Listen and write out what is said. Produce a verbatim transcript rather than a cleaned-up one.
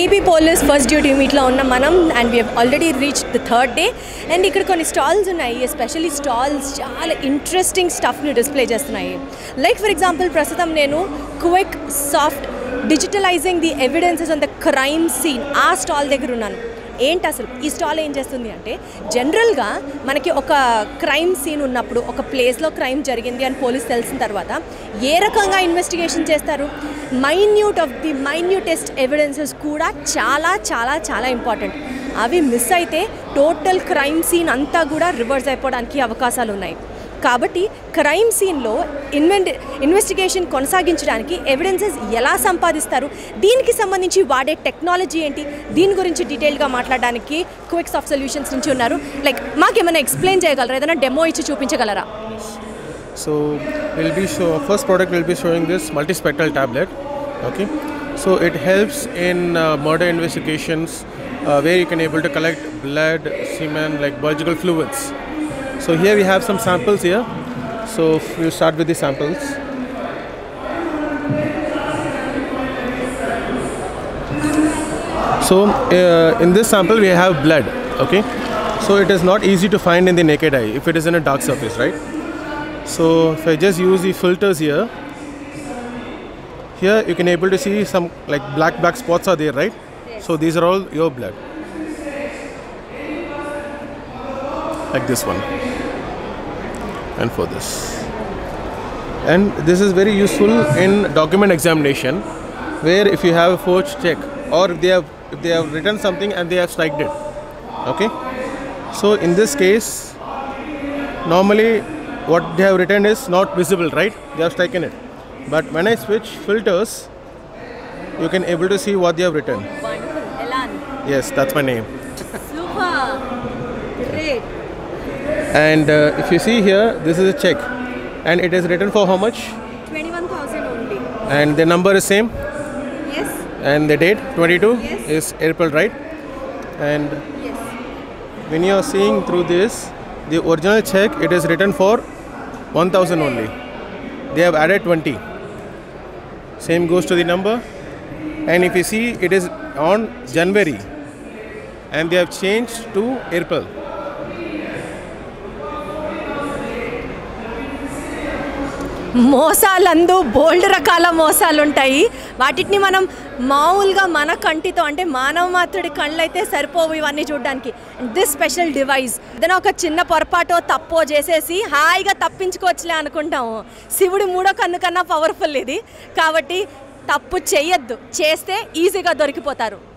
A B Police first duty meet la unna manam, and we have already reached the third day. And ikkada konni stalls unnai, especially stalls chaala interesting stuff ni display chestunnai. Like for example, prasadam nenu Quicksoft digitalizing the evidences on the crime scene aa stall deggar unnanu. ఏంటి అసలు ఈ stall ఏం చేస్తుంది అంటే, జనరల్గా మనకి ఒక crime scene ఉన్నప్పుడు, ఒక ప్లేస్లో క్రైమ్ జరిగింది అని పోలీస్ తెలిసిన తర్వాత ఏ రకంగా ఇన్వెస్టిగేషన్ చేస్తారు, minute of the minutest evidences కూడా చాలా చాలా చాలా ఇంపార్టెంట్. అవి మిస్ అయితే టోటల్ క్రైమ్ సీన్ అంతా కూడా రివర్స్ అయిపోవడానికి అవకాశాలు ఉన్నాయి. కాబట్టి క్రైమ్ సీన్లో ఇన్వెంట్ ఇన్వెస్టిగేషన్ కొనసాగించడానికి ఎవిడెన్సెస్ ఎలా సంపాదిస్తారు, దీనికి సంబంధించి వాడే టెక్నాలజీ ఏంటి, దీని గురించి డీటెయిల్గా మాట్లాడడానికి క్విక్సాఫ్ట్ సొల్యూషన్స్ నుంచి ఉన్నారు. లైక్ మాకేమైనా ఎక్స్ప్లెయిన్ చేయగలరా, ఏదైనా డెమో ఇచ్చి చూపించగలరా? So will be show first product will be showing this multispectral tablet. Okay, so it helps in murder investigations where you can able to collect blood, semen, like biological fluids. So here we have some samples here. So we'll start with the samples. So uh, in this sample we have blood. Okay. So it is not easy to find in the naked eye if it is in a dark surface, right? So if I just use the filters here, here you can able to see some like black black spots are there, right? So these are all your blood. Like this one, and for this, and this is very useful in document examination, where if you have a forged check or if they have if they have written something and they have striked it. Okay, so in this case, normally what they have written is not visible, right? They have striken it, but when I switch filters, you can able to see what they have written. Wonderful, Elan. Yes, that's my name. Super, great. And uh, if you see here, this is a check and it is written for how much? twenty-one thousand only. And the number is same? Yes. And the date twenty-two? Yes. Is April, right? And yes, when you are seeing through this, the original check, it is written for one thousand only. They have added twenty. Same goes to the number. And if you see, it is on January and they have changed to April. మోసాలందు బోల్డ్ రకాల మోసాలు ఉంటాయి. వాటిని మనం మామూలుగా మన కంటితో అంటే మానవ మాత్రుడి కళ్ళు అయితే సరిపోవు ఇవన్నీ చూడడానికి. దిస్ స్పెషల్ డివైస్ ఏదైనా ఒక చిన్న పొరపాటో తప్పో చేసేసి హాయిగా తప్పించుకోవచ్చులే అనుకుంటాము. శివుడి మూడో కన్ను కన్నా పవర్ఫుల్ ఇది. కాబట్టి తప్పు చేయొద్దు, చేస్తే ఈజీగా దొరికిపోతారు.